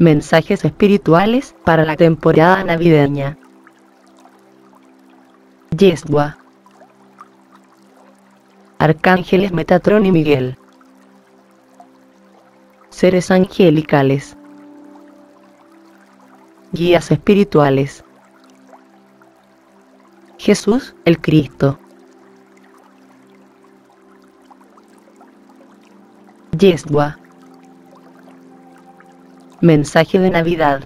Mensajes espirituales para la temporada navideña. Yeshua. Arcángeles Metatrón y Miguel. Seres angelicales. Guías espirituales. Jesús, el Cristo. Yeshua. Mensaje de Navidad.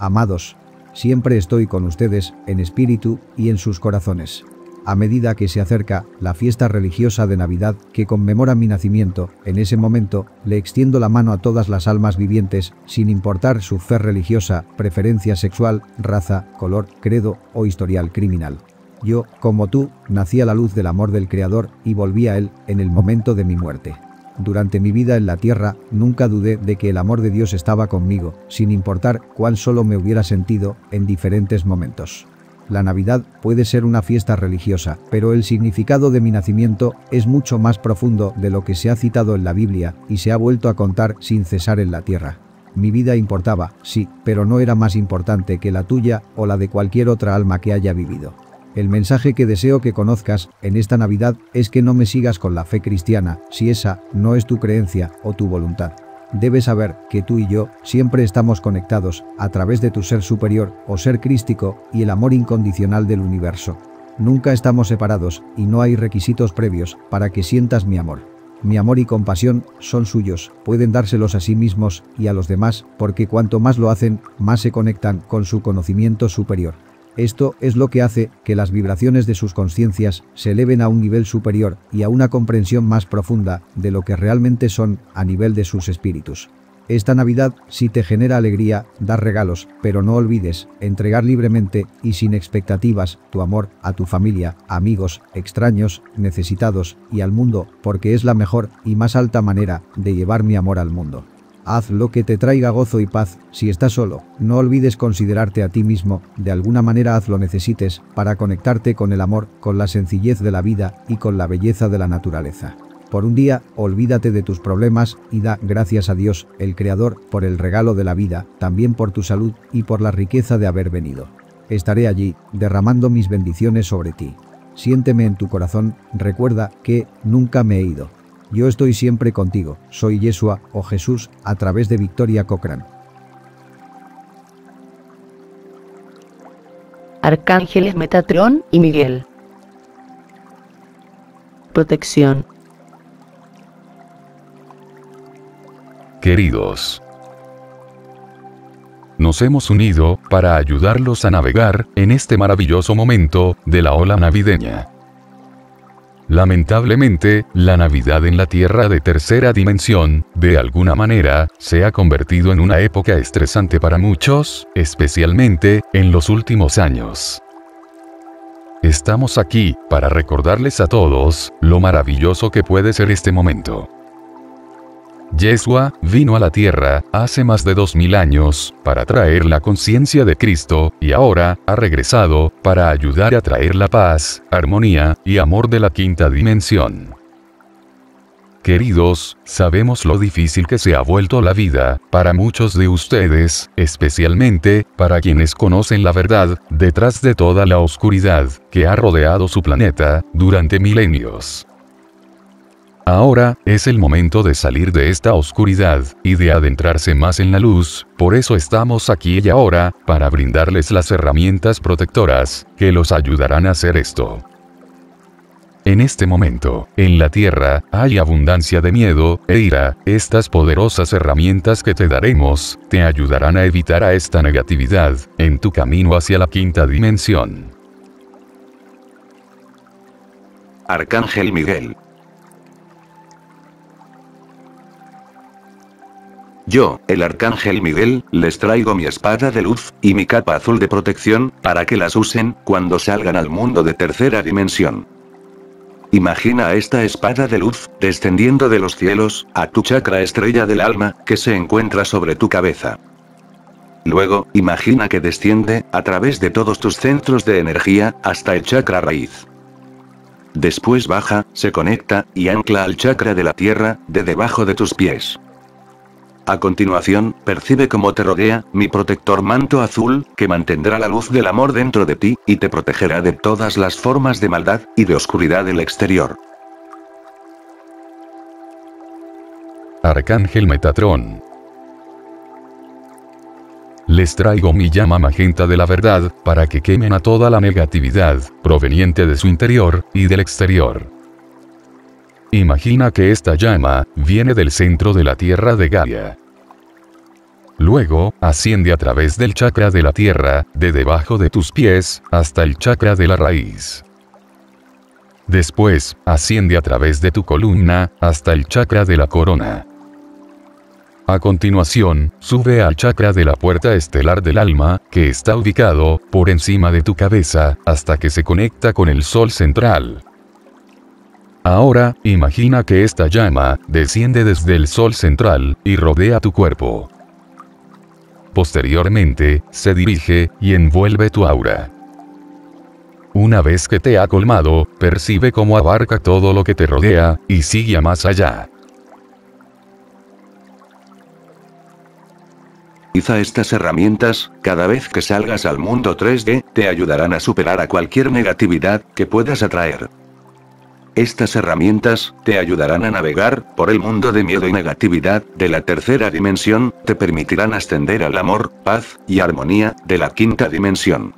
Amados, siempre estoy con ustedes, en espíritu y en sus corazones. A medida que se acerca la fiesta religiosa de Navidad que conmemora mi nacimiento, en ese momento, le extiendo la mano a todas las almas vivientes, sin importar su fe religiosa, preferencia sexual, raza, color, credo o historial criminal. Yo, como tú, nací a la luz del amor del Creador y volví a Él en el momento de mi muerte. Durante mi vida en la tierra, nunca dudé de que el amor de Dios estaba conmigo, sin importar cuán solo me hubiera sentido en diferentes momentos. La Navidad puede ser una fiesta religiosa, pero el significado de mi nacimiento es mucho más profundo de lo que se ha citado en la Biblia y se ha vuelto a contar sin cesar en la tierra. Mi vida importaba, sí, pero no era más importante que la tuya o la de cualquier otra alma que haya vivido. El mensaje que deseo que conozcas en esta Navidad es que no me sigas con la fe cristiana, si esa no es tu creencia o tu voluntad. Debes saber que tú y yo siempre estamos conectados a través de tu ser superior o ser crístico y el amor incondicional del universo. Nunca estamos separados y no hay requisitos previos para que sientas mi amor. Mi amor y compasión son suyos, pueden dárselos a sí mismos y a los demás, porque cuanto más lo hacen, más se conectan con su conocimiento superior. Esto es lo que hace que las vibraciones de sus conciencias se eleven a un nivel superior y a una comprensión más profunda de lo que realmente son a nivel de sus espíritus. Esta Navidad, si te genera alegría, da regalos, pero no olvides entregar libremente y sin expectativas tu amor a tu familia, amigos, extraños, necesitados y al mundo, porque es la mejor y más alta manera de llevar mi amor al mundo. Haz lo que te traiga gozo y paz. Si estás solo, no olvides considerarte a ti mismo, de alguna manera haz lo necesites para conectarte con el amor, con la sencillez de la vida y con la belleza de la naturaleza. Por un día, olvídate de tus problemas y da gracias a Dios, el Creador, por el regalo de la vida, también por tu salud y por la riqueza de haber venido. Estaré allí, derramando mis bendiciones sobre ti. Siénteme en tu corazón, recuerda que nunca me he ido. Yo estoy siempre contigo, soy Yeshua o Jesús, a través de Victoria Cochran. Arcángeles Metatrón y Miguel. Protección. Queridos, nos hemos unido para ayudarlos a navegar en este maravilloso momento de la ola navideña. Lamentablemente, la Navidad en la Tierra de tercera dimensión, de alguna manera, se ha convertido en una época estresante para muchos, especialmente en los últimos años. Estamos aquí para recordarles a todos lo maravilloso que puede ser este momento. Yeshua vino a la Tierra hace más de 2000 años para traer la conciencia de Cristo y ahora ha regresado para ayudar a traer la paz, armonía y amor de la quinta dimensión. Queridos, sabemos lo difícil que se ha vuelto la vida para muchos de ustedes, especialmente para quienes conocen la verdad detrás de toda la oscuridad que ha rodeado su planeta durante milenios. Ahora es el momento de salir de esta oscuridad y de adentrarse más en la luz, por eso estamos aquí y ahora, para brindarles las herramientas protectoras que los ayudarán a hacer esto. En este momento, en la Tierra, hay abundancia de miedo e ira. Estas poderosas herramientas que te daremos, te ayudarán a evitar a esta negatividad en tu camino hacia la quinta dimensión. Arcángel Miguel. Yo, el Arcángel Miguel, les traigo mi espada de luz y mi capa azul de protección, para que las usen cuando salgan al mundo de tercera dimensión. Imagina a esta espada de luz descendiendo de los cielos a tu chakra estrella del alma, que se encuentra sobre tu cabeza. Luego, imagina que desciende a través de todos tus centros de energía hasta el chakra raíz. Después baja, se conecta y ancla al chakra de la tierra, de debajo de tus pies. A continuación, percibe cómo te rodea, mi protector manto azul, que mantendrá la luz del amor dentro de ti, y te protegerá de todas las formas de maldad, y de oscuridad del exterior. Arcángel Metatrón. Les traigo mi llama magenta de la verdad, para que quemen a toda la negatividad, proveniente de su interior, y del exterior. Imagina que esta llama viene del centro de la Tierra de Gaia. Luego, asciende a través del chakra de la Tierra, de debajo de tus pies, hasta el chakra de la raíz. Después, asciende a través de tu columna, hasta el chakra de la corona. A continuación, sube al chakra de la puerta estelar del alma, que está ubicado, por encima de tu cabeza, hasta que se conecta con el sol central. Ahora, imagina que esta llama desciende desde el sol central y rodea tu cuerpo. Posteriormente, se dirige y envuelve tu aura. Una vez que te ha colmado, percibe cómo abarca todo lo que te rodea y sigue más allá. Utiliza estas herramientas, cada vez que salgas al mundo 3D, te ayudarán a superar a cualquier negatividad que puedas atraer. Estas herramientas te ayudarán a navegar por el mundo de miedo y negatividad de la tercera dimensión, te permitirán ascender al amor, paz y armonía de la quinta dimensión.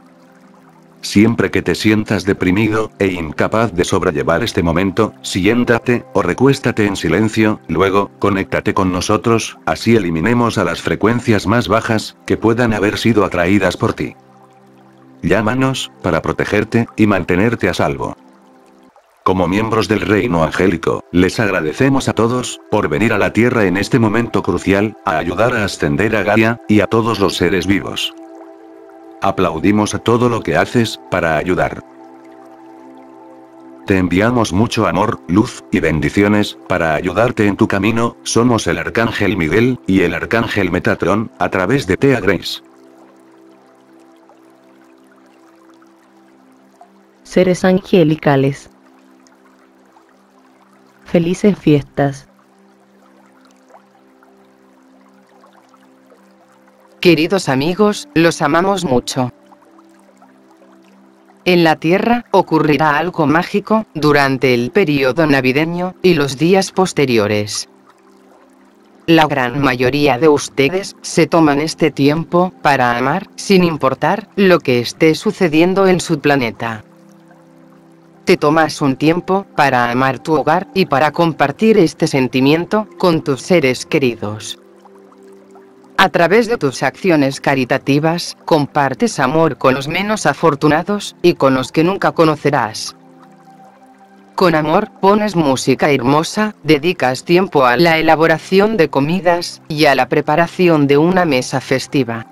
Siempre que te sientas deprimido e incapaz de sobrellevar este momento, siéntate o recuéstate en silencio, luego, conéctate con nosotros, así eliminemos a las frecuencias más bajas que puedan haber sido atraídas por ti. Llámanos, para protegerte y mantenerte a salvo. Como miembros del reino angélico, les agradecemos a todos, por venir a la Tierra en este momento crucial, a ayudar a ascender a Gaia, y a todos los seres vivos. Aplaudimos a todo lo que haces, para ayudar. Te enviamos mucho amor, luz, y bendiciones, para ayudarte en tu camino, somos el Arcángel Miguel, y el Arcángel Metatrón, a través de Thea Grace. Seres angelicales. Felices fiestas. Queridos amigos, los amamos mucho. En la Tierra, ocurrirá algo mágico, durante el periodo navideño, y los días posteriores. La gran mayoría de ustedes, se toman este tiempo, para amar, sin importar, lo que esté sucediendo en su planeta. Te tomas un tiempo, para amar tu hogar, y para compartir este sentimiento, con tus seres queridos. A través de tus acciones caritativas, compartes amor con los menos afortunados, y con los que nunca conocerás. Con amor, pones música hermosa, dedicas tiempo a la elaboración de comidas, y a la preparación de una mesa festiva.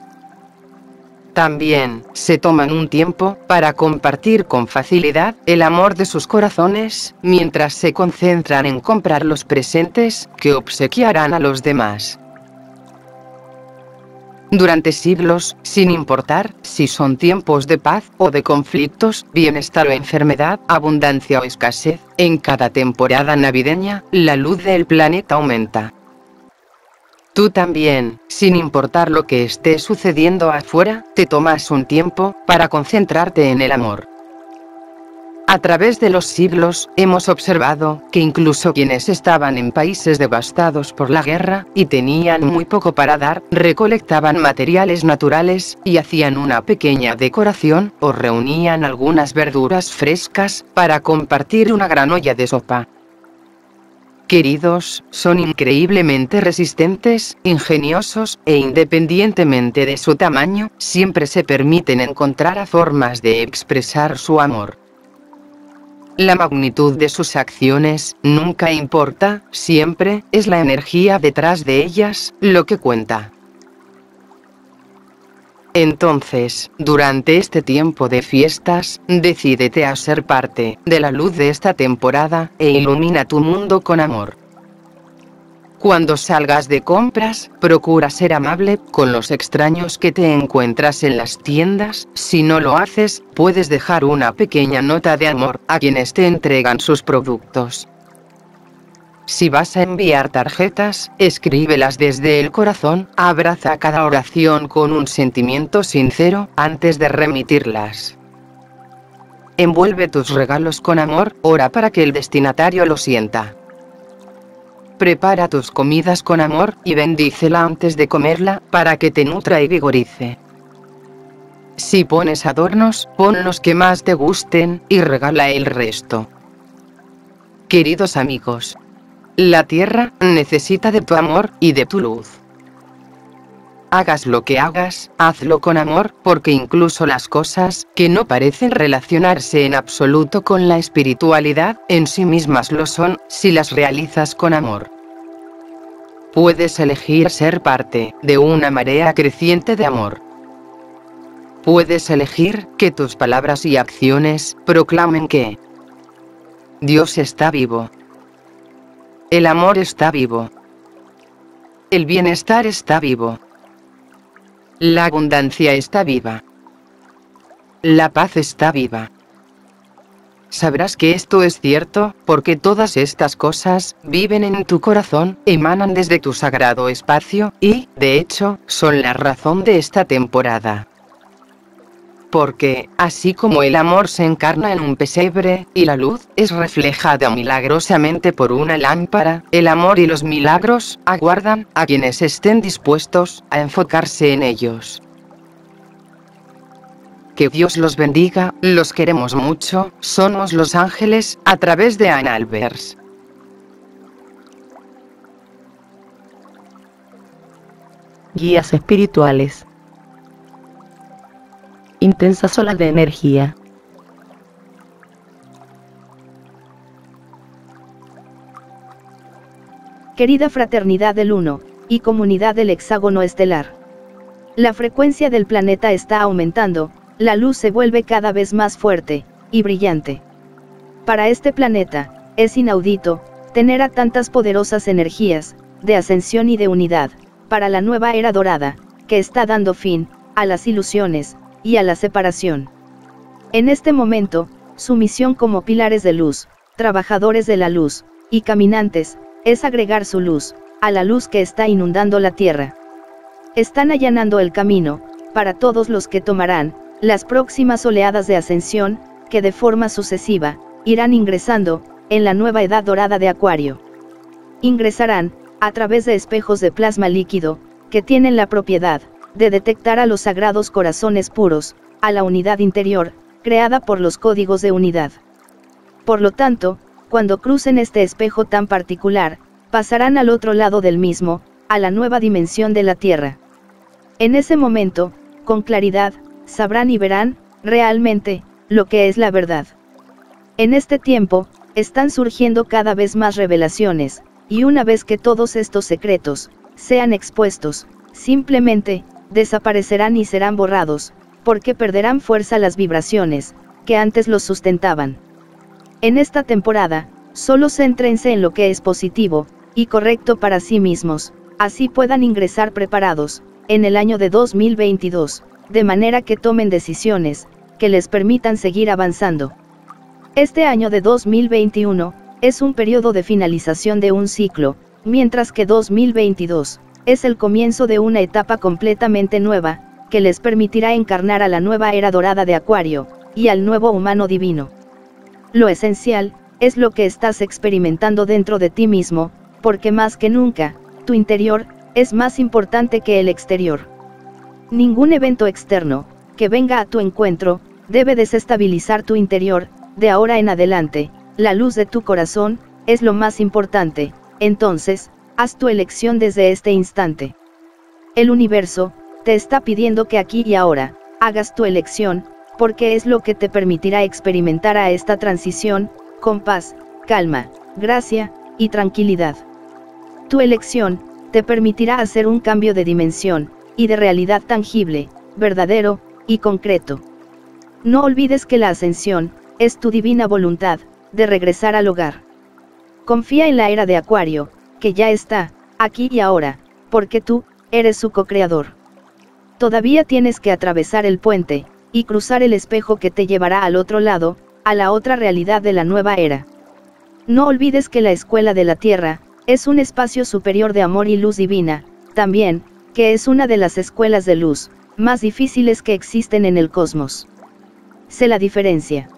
También, se toman un tiempo, para compartir con facilidad, el amor de sus corazones, mientras se concentran en comprar los presentes, que obsequiarán a los demás. Durante siglos, sin importar, si son tiempos de paz, o de conflictos, bienestar o enfermedad, abundancia o escasez, en cada temporada navideña, la luz del planeta aumenta. Tú también, sin importar lo que esté sucediendo afuera, te tomas un tiempo, para concentrarte en el amor. A través de los siglos, hemos observado, que incluso quienes estaban en países devastados por la guerra, y tenían muy poco para dar, recolectaban materiales naturales, y hacían una pequeña decoración, o reunían algunas verduras frescas, para compartir una gran olla de sopa. Queridos, son increíblemente resistentes, ingeniosos, e independientemente de su tamaño, siempre se permiten encontrar formas de expresar su amor. La magnitud de sus acciones, nunca importa, siempre, es la energía detrás de ellas, lo que cuenta. Entonces, durante este tiempo de fiestas, decídete a ser parte de la luz de esta temporada, e ilumina tu mundo con amor. Cuando salgas de compras, procura ser amable con los extraños que te encuentras en las tiendas, si no lo haces, puedes dejar una pequeña nota de amor a quienes te entregan sus productos. Si vas a enviar tarjetas, escríbelas desde el corazón, abraza cada oración con un sentimiento sincero, antes de remitirlas. Envuelve tus regalos con amor, ora para que el destinatario lo sienta. Prepara tus comidas con amor, y bendícela antes de comerla, para que te nutra y vigorice. Si pones adornos, pon los que más te gusten, y regala el resto. Queridos amigos, la tierra necesita de tu amor y de tu luz. Hagas lo que hagas, hazlo con amor, porque incluso las cosas que no parecen relacionarse en absoluto con la espiritualidad, en sí mismas lo son, si las realizas con amor. Puedes elegir ser parte de una marea creciente de amor. Puedes elegir que tus palabras y acciones proclamen que Dios está vivo. El amor está vivo. El bienestar está vivo. La abundancia está viva. La paz está viva. Sabrás que esto es cierto, porque todas estas cosas viven en tu corazón, emanan desde tu sagrado espacio, y, de hecho, son la razón de esta temporada. Porque, así como el amor se encarna en un pesebre, y la luz es reflejada milagrosamente por una lámpara, el amor y los milagros aguardan a quienes estén dispuestos a enfocarse en ellos. Que Dios los bendiga, los queremos mucho, somos Los Ángeles, a través de Ann Albers. Guías espirituales. Intensas olas de energía. Querida Fraternidad del 1, y comunidad del hexágono estelar. La frecuencia del planeta está aumentando, la luz se vuelve cada vez más fuerte, y brillante. Para este planeta, es inaudito, tener a tantas poderosas energías, de ascensión y de unidad, para la nueva era dorada, que está dando fin, a las ilusiones, y a la separación. En este momento, su misión como pilares de luz, trabajadores de la luz, y caminantes, es agregar su luz, a la luz que está inundando la tierra. Están allanando el camino, para todos los que tomarán, las próximas oleadas de ascensión, que de forma sucesiva, irán ingresando, en la nueva edad dorada de Acuario. Ingresarán, a través de espejos de plasma líquido, que tienen la propiedad, de detectar a los sagrados corazones puros, a la unidad interior, creada por los códigos de unidad. Por lo tanto, cuando crucen este espejo tan particular, pasarán al otro lado del mismo, a la nueva dimensión de la Tierra. En ese momento, con claridad, sabrán y verán, realmente, lo que es la verdad. En este tiempo, están surgiendo cada vez más revelaciones, y una vez que todos estos secretos, sean expuestos, simplemente, desaparecerán y serán borrados, porque perderán fuerza las vibraciones, que antes los sustentaban. En esta temporada, solo céntrense en lo que es positivo, y correcto para sí mismos, así puedan ingresar preparados, en el año de 2022, de manera que tomen decisiones, que les permitan seguir avanzando. Este año de 2021, es un periodo de finalización de un ciclo, mientras que 2022, es el comienzo de una etapa completamente nueva, que les permitirá encarnar a la nueva era dorada de Acuario, y al nuevo humano divino. Lo esencial, es lo que estás experimentando dentro de ti mismo, porque más que nunca, tu interior, es más importante que el exterior. Ningún evento externo, que venga a tu encuentro, debe desestabilizar tu interior, de ahora en adelante, la luz de tu corazón, es lo más importante, entonces, haz tu elección desde este instante. El universo, te está pidiendo que aquí y ahora, hagas tu elección, porque es lo que te permitirá experimentar a esta transición, con paz, calma, gracia, y tranquilidad. Tu elección, te permitirá hacer un cambio de dimensión, y de realidad tangible, verdadero, y concreto. No olvides que la ascensión, es tu divina voluntad, de regresar al hogar. Confía en la era de Acuario, que ya está, aquí y ahora, porque tú, eres su co-creador. Todavía tienes que atravesar el puente, y cruzar el espejo que te llevará al otro lado, a la otra realidad de la nueva era. No olvides que la escuela de la tierra es un espacio superior de amor y luz divina, también, que es una de las escuelas de luz más difíciles que existen en el cosmos. Sé la diferencia.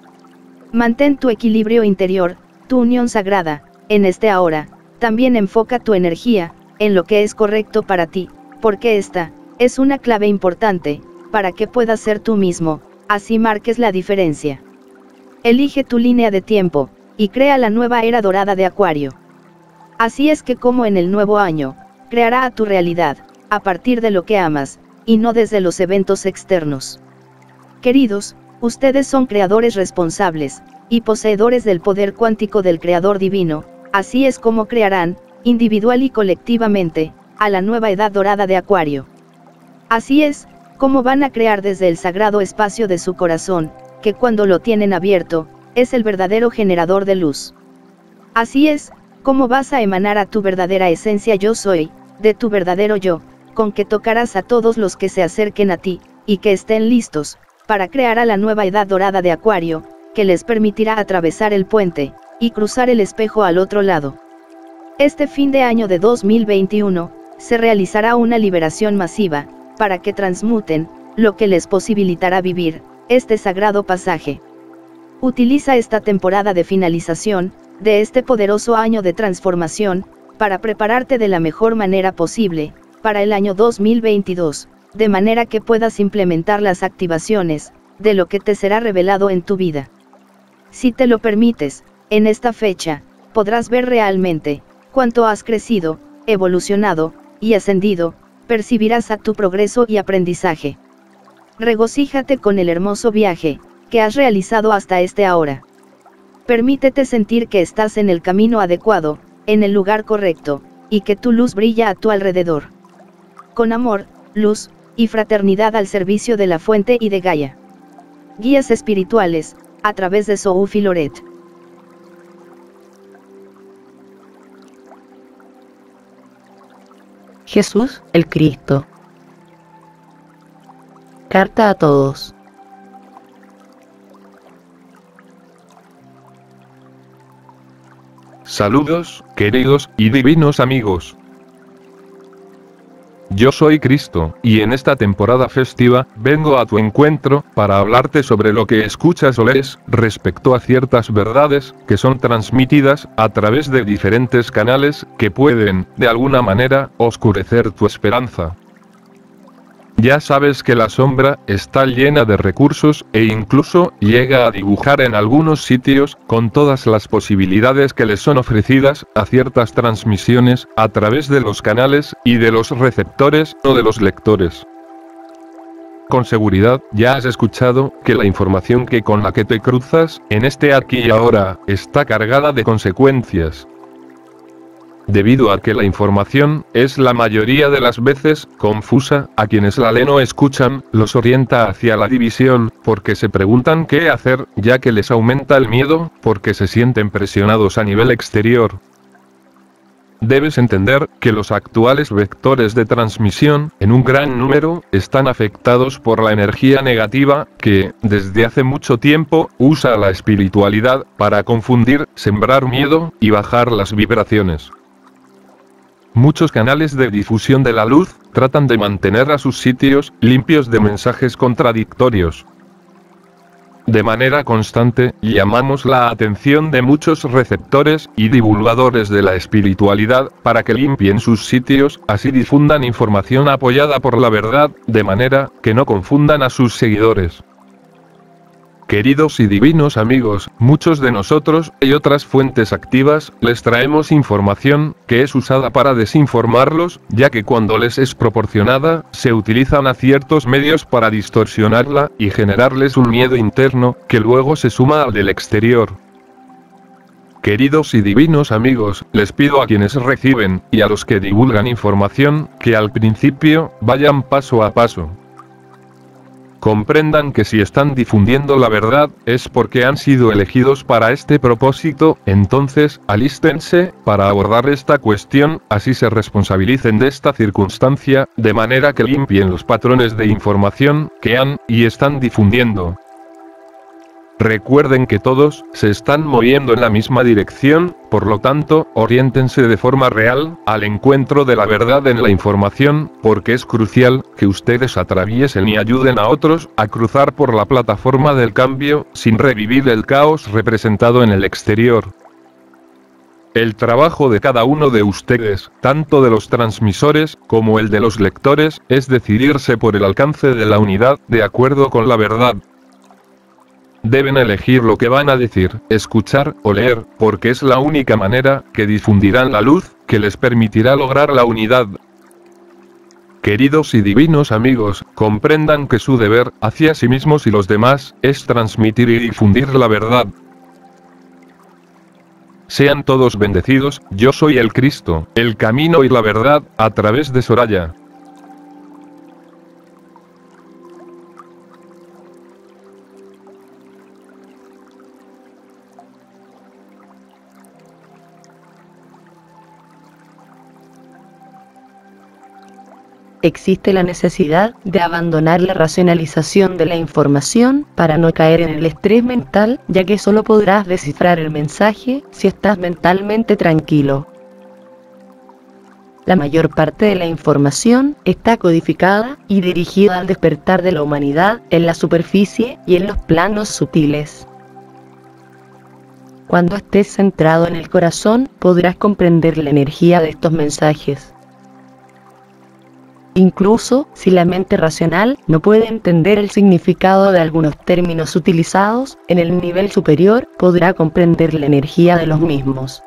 Mantén tu equilibrio interior, tu unión sagrada, en este ahora. También enfoca tu energía en lo que es correcto para ti, porque esta es una clave importante para que puedas ser tú mismo, así marques la diferencia. Elige tu línea de tiempo y crea la nueva era dorada de Acuario. Así es que, como en el nuevo año, creará a tu realidad a partir de lo que amas y no desde los eventos externos. Queridos, ustedes son creadores responsables y poseedores del poder cuántico del Creador Divino. Así es como crearán, individual y colectivamente, a la nueva edad dorada de Acuario. Así es como van a crear desde el sagrado espacio de su corazón, que cuando lo tienen abierto, es el verdadero generador de luz. Así es como vas a emanar a tu verdadera esencia yo soy, de tu verdadero yo, con que tocarás a todos los que se acerquen a ti, y que estén listos para crear a la nueva edad dorada de Acuario, que les permitirá atravesar el puente y cruzar el espejo al otro lado. Este fin de año de 2021, se realizará una liberación masiva, para que transmuten, lo que les posibilitará vivir este sagrado pasaje. Utiliza esta temporada de finalización de este poderoso año de transformación, para prepararte de la mejor manera posible, para el año 2022, de manera que puedas implementar las activaciones de lo que te será revelado en tu vida. Si te lo permites, en esta fecha, podrás ver realmente cuánto has crecido, evolucionado y ascendido, percibirás a tu progreso y aprendizaje. Regocíjate con el hermoso viaje que has realizado hasta este ahora. Permítete sentir que estás en el camino adecuado, en el lugar correcto, y que tu luz brilla a tu alrededor. Con amor, luz y fraternidad al servicio de la fuente y de Gaia. Guías espirituales, a través de Sohu y Loret. Jesús, el Cristo. Carta a todos. Saludos, queridos y divinos amigos. Yo soy Cristo, y en esta temporada festiva, vengo a tu encuentro, para hablarte sobre lo que escuchas o lees, respecto a ciertas verdades, que son transmitidas, a través de diferentes canales, que pueden, de alguna manera, oscurecer tu esperanza. Ya sabes que la sombra, está llena de recursos, e incluso, llega a dibujar en algunos sitios, con todas las posibilidades que les son ofrecidas, a ciertas transmisiones, a través de los canales, y de los receptores, o de los lectores. Con seguridad, ya has escuchado, que la información que con la que te cruzas, en este aquí y ahora, está cargada de consecuencias. Debido a que la información, es la mayoría de las veces, confusa, a quienes la leen o escuchan, los orienta hacia la división, porque se preguntan qué hacer, ya que les aumenta el miedo, porque se sienten presionados a nivel exterior. Debes entender, que los actuales vectores de transmisión, en un gran número, están afectados por la energía negativa, que, desde hace mucho tiempo, usa la espiritualidad, para confundir, sembrar miedo, y bajar las vibraciones. Muchos canales de difusión de la luz, tratan de mantener a sus sitios, limpios de mensajes contradictorios. De manera constante, llamamos la atención de muchos receptores, y divulgadores de la espiritualidad, para que limpien sus sitios, así difundan información apoyada por la verdad, de manera, que no confundan a sus seguidores. Queridos y divinos amigos, muchos de nosotros, y otras fuentes activas, les traemos información, que es usada para desinformarlos, ya que cuando les es proporcionada, se utilizan a ciertos medios para distorsionarla, y generarles un miedo interno, que luego se suma al del exterior. Queridos y divinos amigos, les pido a quienes reciben, y a los que divulgan información, que al principio, vayan paso a paso. Comprendan que si están difundiendo la verdad, es porque han sido elegidos para este propósito, entonces, alístense, para abordar esta cuestión, así se responsabilicen de esta circunstancia, de manera que limpien los patrones de información, que han, y están difundiendo. Recuerden que todos se están moviendo en la misma dirección, por lo tanto, oriéntense de forma real, al encuentro de la verdad en la información, porque es crucial que ustedes atraviesen y ayuden a otros a cruzar por la plataforma del cambio, sin revivir el caos representado en el exterior. El trabajo de cada uno de ustedes, tanto de los transmisores como el de los lectores, es decidirse por el alcance de la unidad, de acuerdo con la verdad. Deben elegir lo que van a decir, escuchar o leer, porque es la única manera que difundirán la luz, que les permitirá lograr la unidad. Queridos y divinos amigos, comprendan que su deber hacia sí mismos y los demás es transmitir y difundir la verdad. Sean todos bendecidos. Yo soy el Cristo, el camino y la verdad, a través de Soraya. Existe la necesidad de abandonar la racionalización de la información para no caer en el estrés mental, ya que solo podrás descifrar el mensaje si estás mentalmente tranquilo. La mayor parte de la información está codificada y dirigida al despertar de la humanidad en la superficie y en los planos sutiles. Cuando estés centrado en el corazón, podrás comprender la energía de estos mensajes. Incluso si la mente racional no puede entender el significado de algunos términos utilizados, en el nivel superior podrá comprender la energía de los mismos.